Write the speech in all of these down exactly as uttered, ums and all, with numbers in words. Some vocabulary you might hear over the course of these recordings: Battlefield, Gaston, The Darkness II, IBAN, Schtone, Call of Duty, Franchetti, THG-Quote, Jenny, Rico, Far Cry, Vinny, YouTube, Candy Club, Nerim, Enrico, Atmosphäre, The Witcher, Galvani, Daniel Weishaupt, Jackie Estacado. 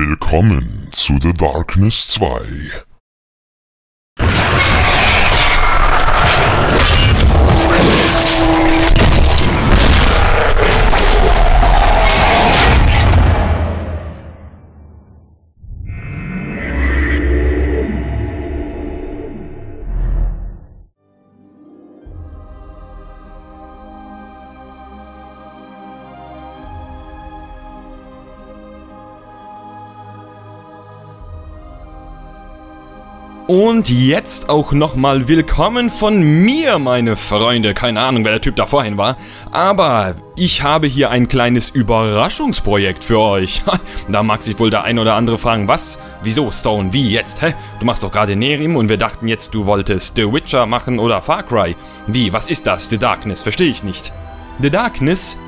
Willkommen zu The Darkness zwei. Und jetzt auch nochmal willkommen von mir, meine Freunde. Keine Ahnung, wer der Typ da vorhin war, aber ich habe hier ein kleines Überraschungsprojekt für euch. Da mag sich wohl der ein oder andere fragen, was? Wieso, Stone? Wie jetzt? Hä? Du machst doch gerade Nerim und wir dachten jetzt, du wolltest The Witcher machen oder Far Cry. Wie, was ist das? The Darkness, verstehe ich nicht. The Darkness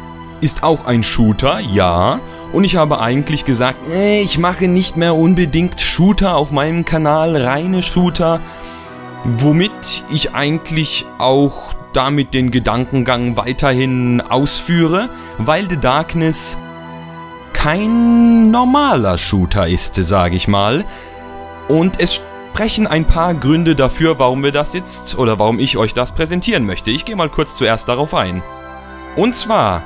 ist auch ein Shooter, ja. Und ich habe eigentlich gesagt, ich mache nicht mehr unbedingt Shooter auf meinem Kanal, reine Shooter, womit ich eigentlich auch damit den Gedankengang weiterhin ausführe, weil The Darkness kein normaler Shooter ist, sage ich mal. Und es sprechen ein paar Gründe dafür, warum wir das jetzt oder warum ich euch das präsentieren möchte. Ich gehe mal kurz zuerst darauf ein. Und zwar: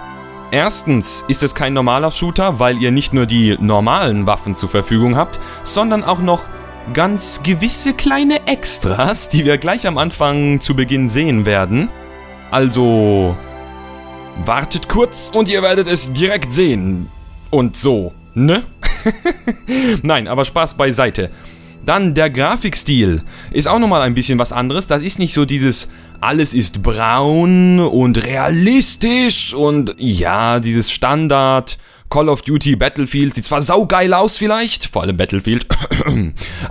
Erstens ist es kein normaler Shooter, weil ihr nicht nur die normalen Waffen zur Verfügung habt, sondern auch noch ganz gewisse kleine Extras, die wir gleich am Anfang zu Beginn sehen werden. Also wartet kurz und ihr werdet es direkt sehen. Und so, ne? Nein, aber Spaß beiseite. Dann der Grafikstil ist auch nochmal ein bisschen was anderes. Das ist nicht so dieses alles ist braun und realistisch und ja, dieses Standard Call of Duty, Battlefield sieht zwar saugeil aus vielleicht, vor allem Battlefield,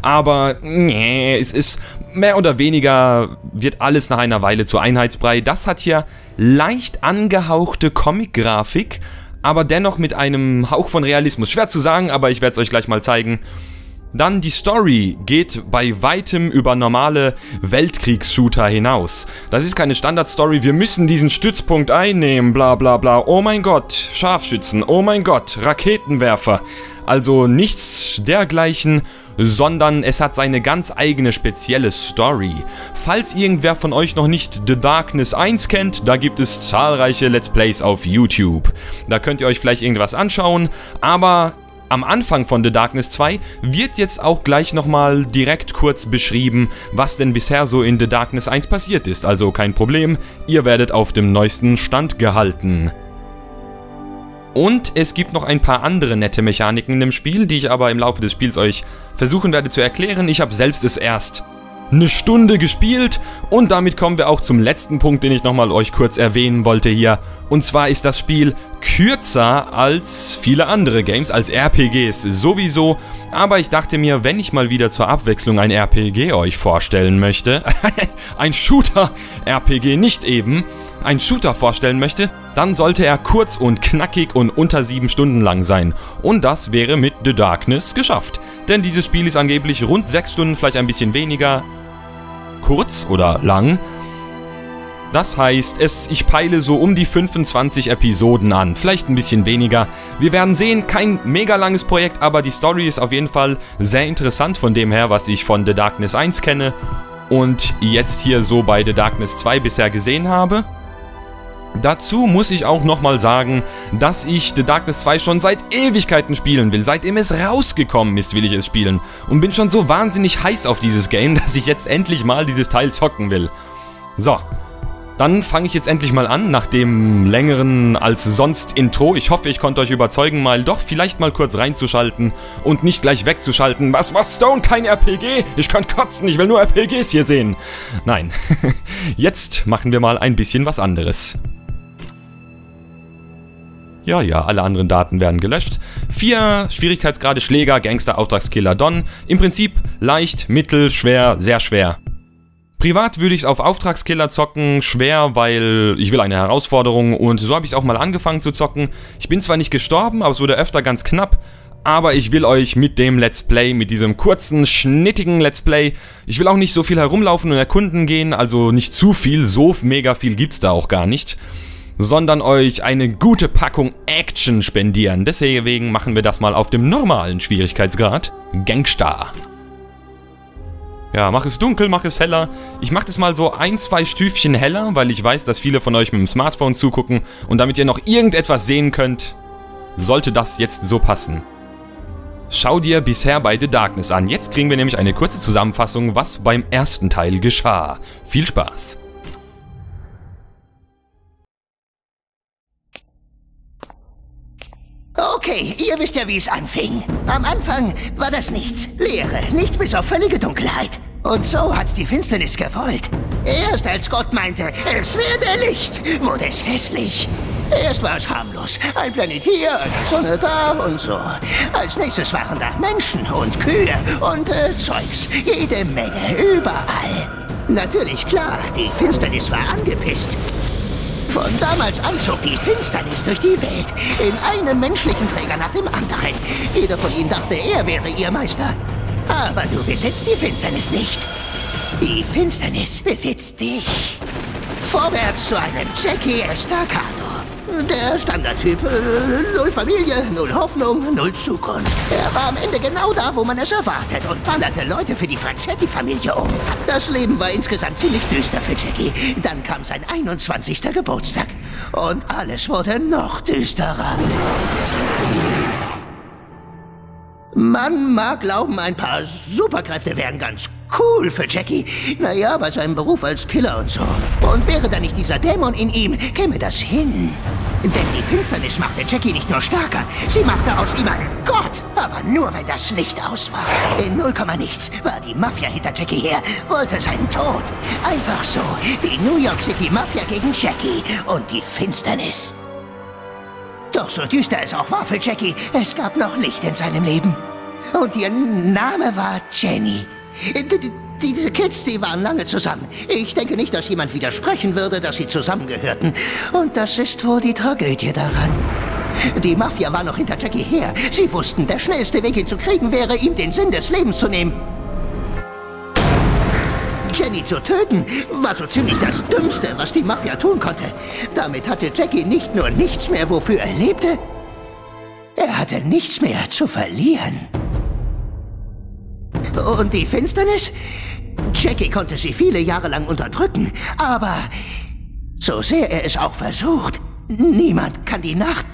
aber nee, es ist mehr oder weniger, wird alles nach einer Weile zu Einheitsbrei. Das hat hier leicht angehauchte Comic-Grafik, aber dennoch mit einem Hauch von Realismus. Schwer zu sagen, aber ich werde es euch gleich mal zeigen. Dann die Story geht bei weitem über normale Weltkriegs-Shooter hinaus. Das ist keine Standard-Story, wir müssen diesen Stützpunkt einnehmen, bla bla bla, oh mein Gott, Scharfschützen, oh mein Gott, Raketenwerfer. Also nichts dergleichen, sondern es hat seine ganz eigene spezielle Story. Falls irgendwer von euch noch nicht The Darkness eins kennt, da gibt es zahlreiche Let's Plays auf YouTube. Da könnt ihr euch vielleicht irgendwas anschauen, aber am Anfang von The Darkness zwei wird jetzt auch gleich nochmal direkt kurz beschrieben, was denn bisher so in The Darkness eins passiert ist. Also kein Problem, ihr werdet auf dem neuesten Stand gehalten. Und es gibt noch ein paar andere nette Mechaniken im Spiel, die ich aber im Laufe des Spiels euch versuchen werde zu erklären. Ich habe selbst es erst eine Stunde gespielt und damit kommen wir auch zum letzten Punkt, den ich nochmal euch kurz erwähnen wollte hier. Und zwar ist das Spiel kürzer als viele andere Games, als R P Gs sowieso, aber ich dachte mir, wenn ich mal wieder zur Abwechslung ein R P G euch vorstellen möchte, ein Shooter-R P G nicht eben, ein Shooter vorstellen möchte, dann sollte er kurz und knackig und unter sieben Stunden lang sein. Und das wäre mit The Darkness geschafft. Denn dieses Spiel ist angeblich rund sechs Stunden, vielleicht ein bisschen weniger, kurz oder lang. Das heißt, es, ich peile so um die fünfundzwanzig Episoden an, vielleicht ein bisschen weniger. Wir werden sehen, kein mega langes Projekt, aber die Story ist auf jeden Fall sehr interessant von dem her, was ich von The Darkness eins kenne und jetzt hier so bei The Darkness zwei bisher gesehen habe. Dazu muss ich auch nochmal sagen, dass ich The Darkness zwei schon seit Ewigkeiten spielen will. Seitdem es rausgekommen ist, will ich es spielen. Und bin schon so wahnsinnig heiß auf dieses Game, dass ich jetzt endlich mal dieses Teil zocken will. So, dann fange ich jetzt endlich mal an, nach dem längeren als sonst Intro. Ich hoffe, ich konnte euch überzeugen, mal doch vielleicht mal kurz reinzuschalten und nicht gleich wegzuschalten. Was, was, Stone? Kein R P G? Ich kann kotzen, ich will nur R P Gs hier sehen. Nein, jetzt machen wir mal ein bisschen was anderes. Ja, ja, alle anderen Daten werden gelöscht. Vier Schwierigkeitsgrade: Schläger, Gangster, Auftragskiller, Don. Im Prinzip leicht, mittel, schwer, sehr schwer. Privat würde ich es auf Auftragskiller zocken, schwer, weil ich will eine Herausforderung und so habe ich es auch mal angefangen zu zocken. Ich bin zwar nicht gestorben, aber es wurde öfter ganz knapp, aber ich will euch mit dem Let's Play, mit diesem kurzen, schnittigen Let's Play, ich will auch nicht so viel herumlaufen und erkunden gehen, also nicht zu viel, so mega viel gibt's da auch gar nicht. sondern euch eine gute Packung Action spendieren. Deswegen machen wir das mal auf dem normalen Schwierigkeitsgrad. Gangster. Ja, mach es dunkel, mach es heller. Ich mach das mal so ein, zwei Stüfchen heller, weil ich weiß, dass viele von euch mit dem Smartphone zugucken. Und damit ihr noch irgendetwas sehen könnt, sollte das jetzt so passen. Schau dir bisher bei The Darkness an. Jetzt kriegen wir nämlich eine kurze Zusammenfassung, was beim ersten Teil geschah. Viel Spaß! Okay, ihr wisst ja, wie es anfing. Am Anfang war das nichts. Leere, nicht bis auf völlige Dunkelheit. Und so hat die Finsternis gewollt. Erst als Gott meinte, es werde Licht, wurde es hässlich. Erst war es harmlos. Ein Planet hier, eine Sonne da und so. Als nächstes waren da Menschen und Kühe und äh, Zeugs. Jede Menge, überall. Natürlich, klar, die Finsternis war angepisst. Von damals an zog die Finsternis durch die Welt, in einem menschlichen Träger nach dem anderen. Jeder von ihnen dachte, er wäre ihr Meister. Aber du besitzt die Finsternis nicht. Die Finsternis besitzt dich. Vorwärts zu einem Jackie Estacado. Der Standardtyp. Null Familie, null Hoffnung, null Zukunft. Er war am Ende genau da, wo man es erwartet und ballerte Leute für die Franchetti-Familie um. Das Leben war insgesamt ziemlich düster für Jackie. Dann kam sein einundzwanzigster Geburtstag. Und alles wurde noch düsterer. Man mag glauben, ein paar Superkräfte wären ganz cool für Jackie. Naja, bei seinem Beruf als Killer und so. Und wäre da nicht dieser Dämon in ihm, käme das hin. Denn die Finsternis machte Jackie nicht nur stärker, sie machte aus ihm einen Gott. Aber nur, wenn das Licht aus war. In null Komma nichts war die Mafia hinter Jackie her, wollte seinen Tod. Einfach so, die New York City Mafia gegen Jackie und die Finsternis. Doch so düster es auch war für Jackie, es gab noch Licht in seinem Leben. Und ihr Name war Jenny. D- diese Kids, die waren lange zusammen. Ich denke nicht, dass jemand widersprechen würde, dass sie zusammengehörten. Und das ist wohl die Tragödie daran. Die Mafia war noch hinter Jackie her. Sie wussten, der schnellste Weg, ihn zu kriegen, wäre, ihm den Sinn des Lebens zu nehmen. Jenny zu töten, war so ziemlich das Dümmste, was die Mafia tun konnte. Damit hatte Jackie nicht nur nichts mehr, wofür er lebte, er hatte nichts mehr zu verlieren. Und die Finsternis? Jackie konnte sie viele Jahre lang unterdrücken, aber so sehr er es auch versucht, niemand kann die Nacht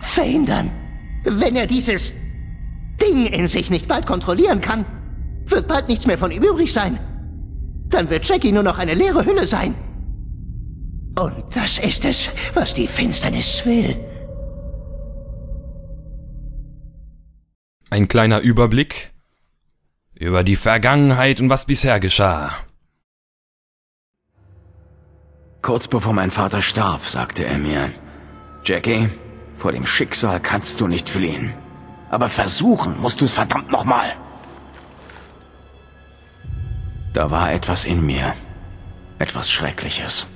verhindern. Wenn er dieses Ding in sich nicht bald kontrollieren kann, wird bald nichts mehr von ihm übrig sein. Dann wird Jackie nur noch eine leere Hülle sein. Und das ist es, was die Finsternis will. Ein kleiner Überblick über die Vergangenheit und was bisher geschah. Kurz bevor mein Vater starb, sagte er mir, Jackie, vor dem Schicksal kannst du nicht fliehen. Aber versuchen musst du es verdammt nochmal. Da war etwas in mir, etwas Schreckliches.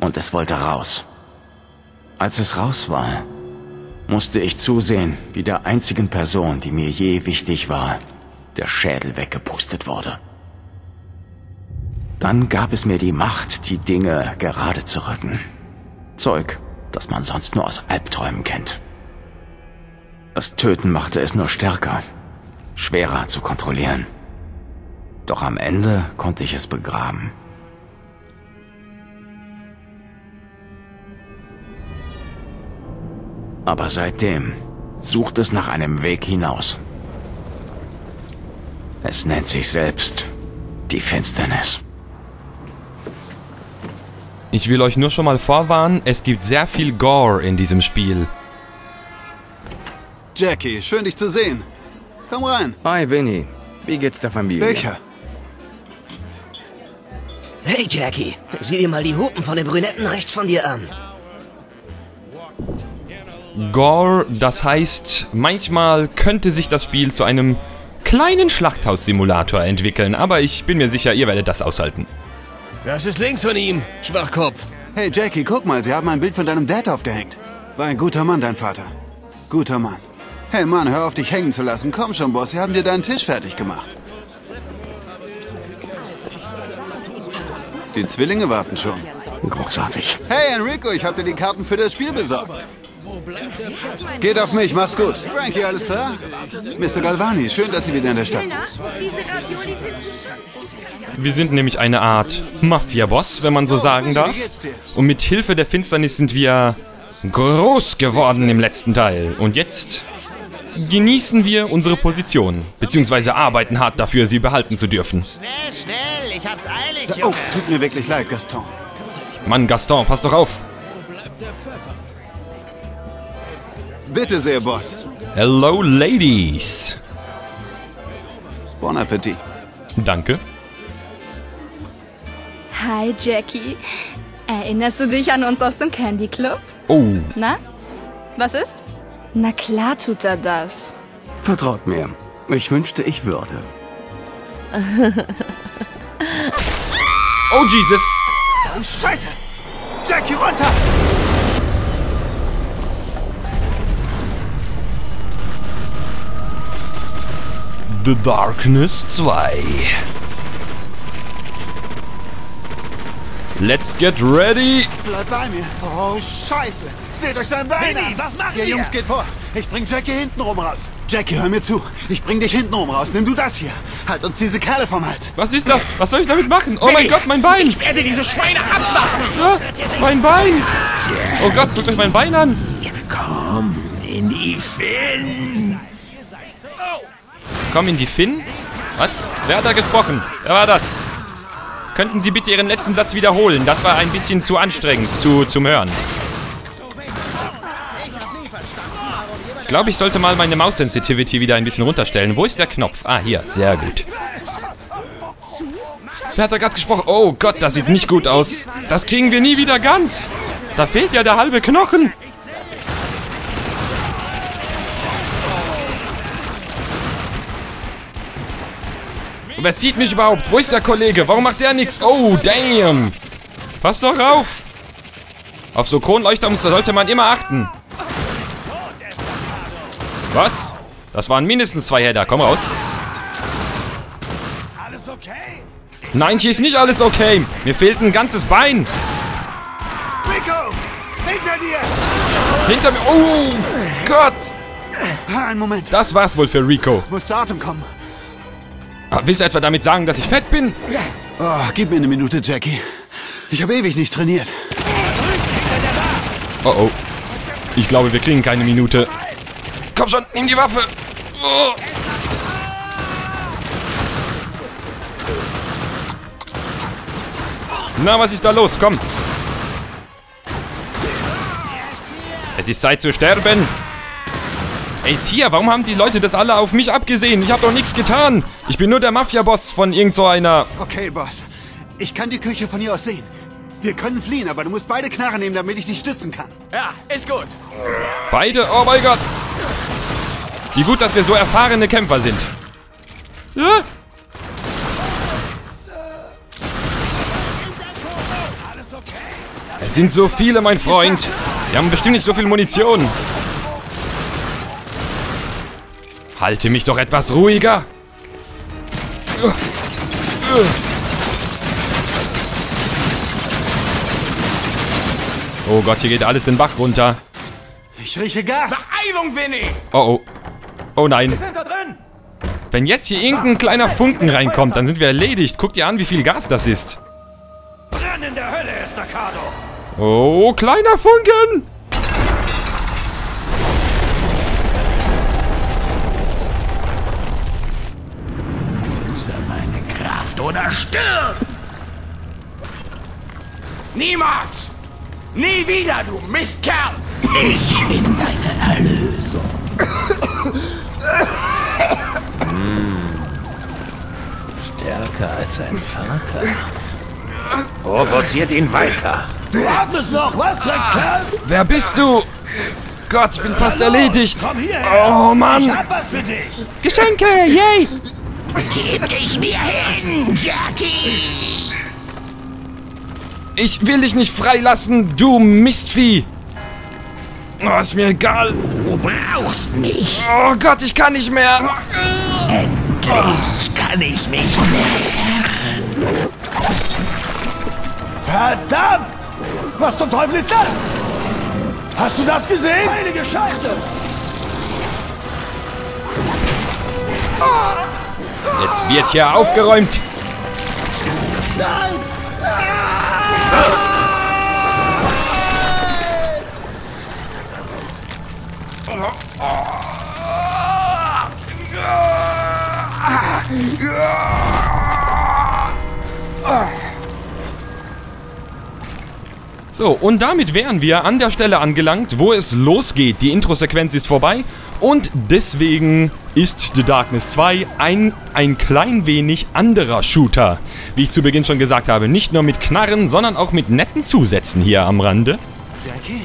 Und es wollte raus. Als es raus war, musste ich zusehen, wie der einzigen Person, die mir je wichtig war, der Schädel weggepustet wurde. Dann gab es mir die Macht, die Dinge gerade zu rücken. Zeug, das man sonst nur aus Albträumen kennt. Das Töten machte es nur stärker, schwerer zu kontrollieren. Doch am Ende konnte ich es begraben. Aber seitdem sucht es nach einem Weg hinaus. Es nennt sich selbst die Finsternis. Ich will euch nur schon mal vorwarnen, es gibt sehr viel Gore in diesem Spiel. Jackie, schön dich zu sehen. Komm rein. Hi, Vinny. Wie geht's der Familie? Welcher? Hey Jackie, sieh dir mal die Hupen von den Brünetten rechts von dir an. Gore, das heißt, manchmal könnte sich das Spiel zu einem kleinen Schlachthaussimulator entwickeln, aber ich bin mir sicher, ihr werdet das aushalten. Das ist links von ihm, Schwachkopf. Hey Jackie, guck mal, sie haben ein Bild von deinem Dad aufgehängt. War ein guter Mann, dein Vater. Guter Mann. Hey Mann, hör auf, dich hängen zu lassen. Komm schon, Boss, sie haben dir deinen Tisch fertig gemacht. Die Zwillinge warten schon. Großartig. Hey Enrico, ich hab dir die Karten für das Spiel besorgt. Geht auf mich, mach's gut. Frankie, alles klar? Mister Galvani, schön, dass Sie wieder in der Stadt sind. Wir sind nämlich eine Art Mafia-Boss, wenn man so sagen darf. Und mit Hilfe der Finsternis sind wir groß geworden im letzten Teil. Und jetzt genießen wir unsere Position, beziehungsweise arbeiten hart dafür, sie behalten zu dürfen. Schnell, schnell, ich hab's eilig, Junge. Oh, tut mir wirklich leid, Gaston. Mann, Gaston, pass doch auf. Bitte sehr, Boss. Hello, Ladies. Bon Appetit. Danke. Hi, Jackie. Erinnerst du dich an uns aus dem Candy Club? Oh. Na? Was ist? Na klar tut er das. Vertraut mir. Ich wünschte, ich würde. Oh, Jesus. Oh, Scheiße. Jackie, runter! The Darkness zwei. Let's get ready. Bleib bei mir. Oh, Scheiße. Seht euch sein Bein an. Was macht ihr? Ihr Jungs, geht vor. Ich bring Jackie hinten rum raus. Jackie, hör mir zu. Ich bring dich hinten rum raus. Nimm du das hier. Halt uns diese Kerle vom Hals. Was ist das? Was soll ich damit machen? Oh Baby, mein Gott, mein Bein. Ich werde diese Schweine abschlachten. Ja, mein Bein. Oh Gott, guckt euch mein Bein an. Ja, komm in die Finn. Komm in die Finn? Was? Wer hat da gesprochen? Wer war das? Könnten Sie bitte Ihren letzten Satz wiederholen? Das war ein bisschen zu anstrengend zu, zum Hören. Ich glaube, ich sollte mal meine Maus-Sensitivity wieder ein bisschen runterstellen. Wo ist der Knopf? Ah, hier. Sehr gut. Wer hat da gerade gesprochen? Oh Gott, das sieht nicht gut aus. Das kriegen wir nie wieder ganz. Da fehlt ja der halbe Knochen. Wer zieht mich überhaupt? Wo ist der Kollege? Warum macht der nichts? Oh, damn. Pass doch auf. Auf so Kronleuchtermuster sollte man immer achten. Was? Das waren mindestens zwei Header. Komm raus. Nein, hier ist nicht alles okay. Mir fehlt ein ganzes Bein. Rico, hinter dir. Hinter mir. Oh, Gott. Einen Moment. Das war's wohl für Rico. Muss zu Atem kommen. Willst du etwa damit sagen, dass ich fett bin? Oh, gib mir eine Minute, Jackie. Ich habe ewig nicht trainiert. Oh oh. Ich glaube, wir kriegen keine Minute. Komm schon, nimm die Waffe. Oh. Na, was ist da los? Komm. Es ist Zeit zu sterben. Er ist hier. Warum haben die Leute das alle auf mich abgesehen? Ich habe doch nichts getan. Ich bin nur der Mafia-Boss von irgend so einer... Okay, Boss. Ich kann die Küche von hier aus sehen. Wir können fliehen, aber du musst beide Knarren nehmen, damit ich dich stützen kann. Ja, ist gut. Beide? Oh mein Gott. Wie gut, dass wir so erfahrene Kämpfer sind. Ja. Es sind so viele, mein Freund. Wir haben bestimmt nicht so viel Munition. Halte mich doch etwas ruhiger. Oh Gott, hier geht alles den Bach runter. Ich rieche Gas. Beeilung, Vinny! Oh oh. Oh nein. Wir sind da drin. Wenn jetzt hier irgendein kleiner Funken reinkommt, dann sind wir erledigt. Guckt ihr an, wie viel Gas das ist. Brenn in der Hölle, Estacado. Oh, kleiner Funken! Oder stirb! Niemals! Nie wieder, du Mistkerl! Ich bin deine Erlösung. Mmh. Stärker als ein Vater. Provoziert ihn weiter. Du atmest noch, was, Dreckskerl? Wer bist du? Gott, ich bin fast Hallo, erledigt. Komm hierher. Oh Mann! Ich hab was für dich. Geschenke, yay! Gib dich mir hin, Jackie! Ich will dich nicht freilassen, du Mistvieh! Oh, ist mir egal. Du brauchst mich. Oh Gott, ich kann nicht mehr. Endlich oh. kann ich mich nähren. Verdammt! Was zum Teufel ist das? Hast du das gesehen? Heilige Scheiße! Jetzt wird hier aufgeräumt. Nein! So, und damit wären wir an der Stelle angelangt, wo es losgeht. Die Intro-Sequenz ist vorbei und deswegen ist The Darkness zwei ein, ein klein wenig anderer Shooter. Wie ich zu Beginn schon gesagt habe, nicht nur mit Knarren, sondern auch mit netten Zusätzen hier am Rande. Jackie?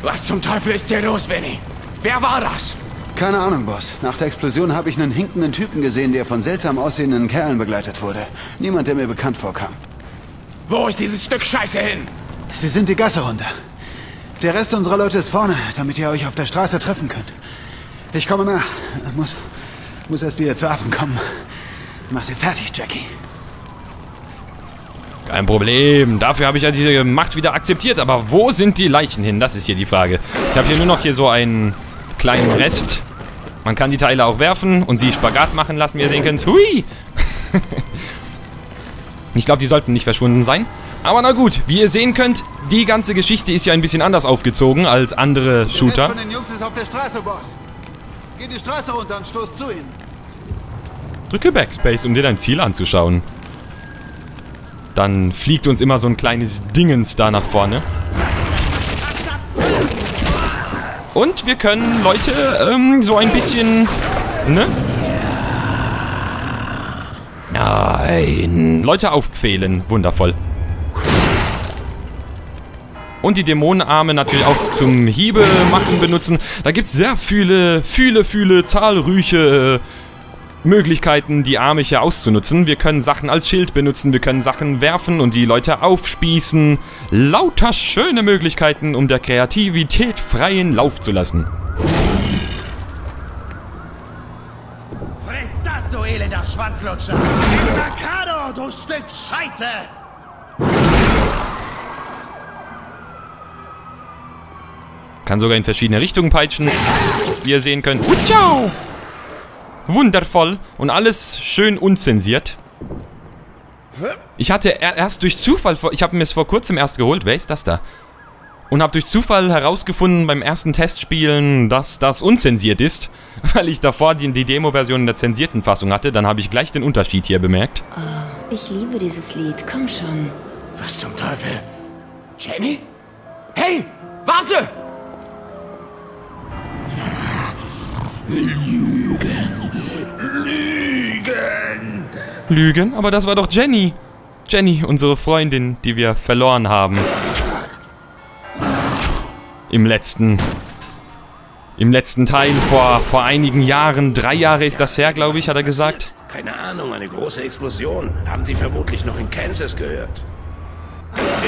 Was zum Teufel ist hier los, Vinny? Wer war das? Keine Ahnung, Boss. Nach der Explosion habe ich einen hinkenden Typen gesehen, der von seltsam aussehenden Kerlen begleitet wurde. Niemand, der mir bekannt vorkam. Wo ist dieses Stück Scheiße hin? Sie sind die Gasse runter. Der Rest unserer Leute ist vorne, damit ihr euch auf der Straße treffen könnt. Ich komme nach. Muss, muss erst wieder zu Atem kommen. Mach sie fertig, Jackie. Kein Problem. Dafür habe ich ja diese Macht wieder akzeptiert. Aber wo sind die Leichen hin? Das ist hier die Frage. Ich habe hier nur noch hier so einen kleinen Rest. Man kann die Teile auch werfen und sie Spagat machen lassen, wie ihr sehen könnt. Hui! Ich glaube, die sollten nicht verschwunden sein. Aber na gut, wie ihr sehen könnt, die ganze Geschichte ist ja ein bisschen anders aufgezogen als andere Shooter. Der Rest von den Jungs ist auf der Straße, Boss. Geh die Straße runter und stoß zu ihnen. Drücke Backspace, um dir dein Ziel anzuschauen. Dann fliegt uns immer so ein kleines Dingens da nach vorne. Und wir können Leute ähm, so ein bisschen, ne? Nein. Leute aufpfählen. Wundervoll. Und die Dämonenarme natürlich auch zum Hiebe machen benutzen. Da gibt es sehr viele, viele, viele zahlreiche Möglichkeiten, die Arme hier auszunutzen. Wir können Sachen als Schild benutzen, wir können Sachen werfen und die Leute aufspießen. Lauter schöne Möglichkeiten, um der Kreativität freien Lauf zu lassen. Friss das, du elender Schwanzlutscher! Estacado, du Stück Scheiße! Kann sogar in verschiedene Richtungen peitschen, wie ihr sehen könnt. Ciao! Wundervoll und alles schön unzensiert. Ich hatte erst durch Zufall, ich habe mir es vor kurzem erst geholt, wer ist das da? Und habe durch Zufall herausgefunden beim ersten Testspielen, dass das unzensiert ist, weil ich davor die, die Demo-Version in der zensierten Fassung hatte. Dann habe ich gleich den Unterschied hier bemerkt. Oh, ich liebe dieses Lied, komm schon. Was zum Teufel? Jenny? Hey, warte! Lügen. Lügen. Lügen? Aber das war doch Jenny. Jenny, unsere Freundin, die wir verloren haben. Im letzten... Im letzten Teil vor, vor einigen Jahren. Drei Jahre ist das her, glaube ich, hat er gesagt. Keine Ahnung, eine große Explosion. Haben Sie vermutlich noch in Kansas gehört.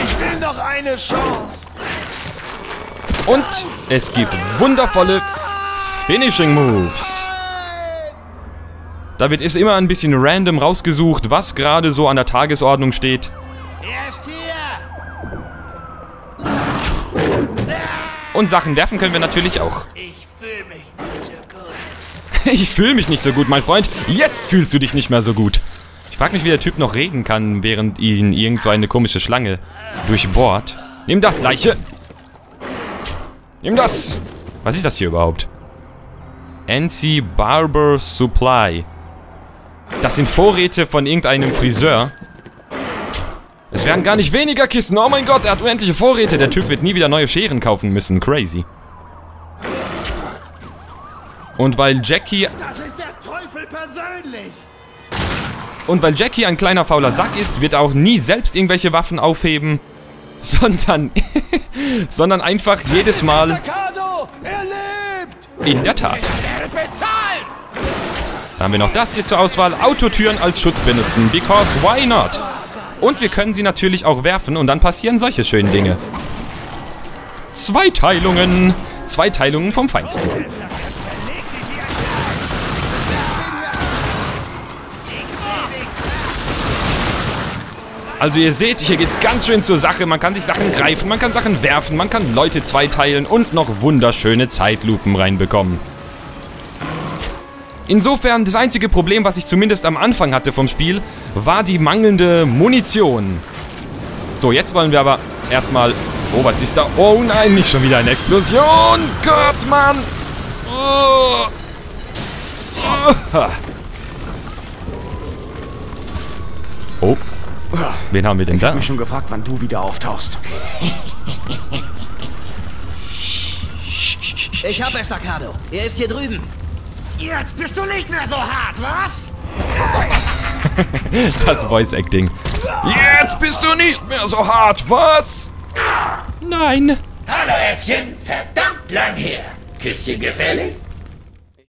Ich will noch eine Chance. Und es gibt wundervolle... Finishing Moves. Da wird es immer ein bisschen random rausgesucht, was gerade so an der Tagesordnung steht. Und Sachen werfen können wir natürlich auch. Ich fühle mich nicht so gut. Ich fühle mich nicht so gut, mein Freund. Jetzt fühlst du dich nicht mehr so gut. Ich frage mich, wie der Typ noch reden kann, während ihn irgend so eine komische Schlange durchbohrt. Nimm das, Leiche. Nimm das. Was ist das hier überhaupt? N C Barber Supply. Das sind Vorräte von irgendeinem Friseur. Es werden gar nicht weniger Kisten. Oh mein Gott, er hat unendliche Vorräte. Der Typ wird nie wieder neue Scheren kaufen müssen. Crazy. Und weil Jackie... Das ist der Teufel persönlich. Und weil Jackie ein kleiner fauler Sack ist, wird er auch nie selbst irgendwelche Waffen aufheben, sondern... sondern einfach jedes Mal... In der Tat. Dann haben wir noch das hier zur Auswahl. Autotüren als Schutz benutzen. Because why not? Und wir können sie natürlich auch werfen und dann passieren solche schönen Dinge. Zweiteilungen. Zweiteilungen vom Feinsten. Also ihr seht, hier geht's ganz schön zur Sache. Man kann sich Sachen greifen, man kann Sachen werfen, man kann Leute zweiteilen und noch wunderschöne Zeitlupen reinbekommen. Insofern, das einzige Problem, was ich zumindest am Anfang hatte vom Spiel, war die mangelnde Munition. So, jetzt wollen wir aber erstmal... Oh, was ist da? Oh nein, nicht schon wieder eine Explosion! Gott, Mann! Oh. Oh. Oh. Wen haben wir denn da? Ich hab mich schon gefragt, wann du wieder auftauchst. Ich hab Estacado. Er ist hier drüben. Jetzt bist du nicht mehr so hart, was? Das Voice Acting. Jetzt bist du nicht mehr so hart, was? Nein. Hallo Äffchen, verdammt lang her. Küsschen gefällig?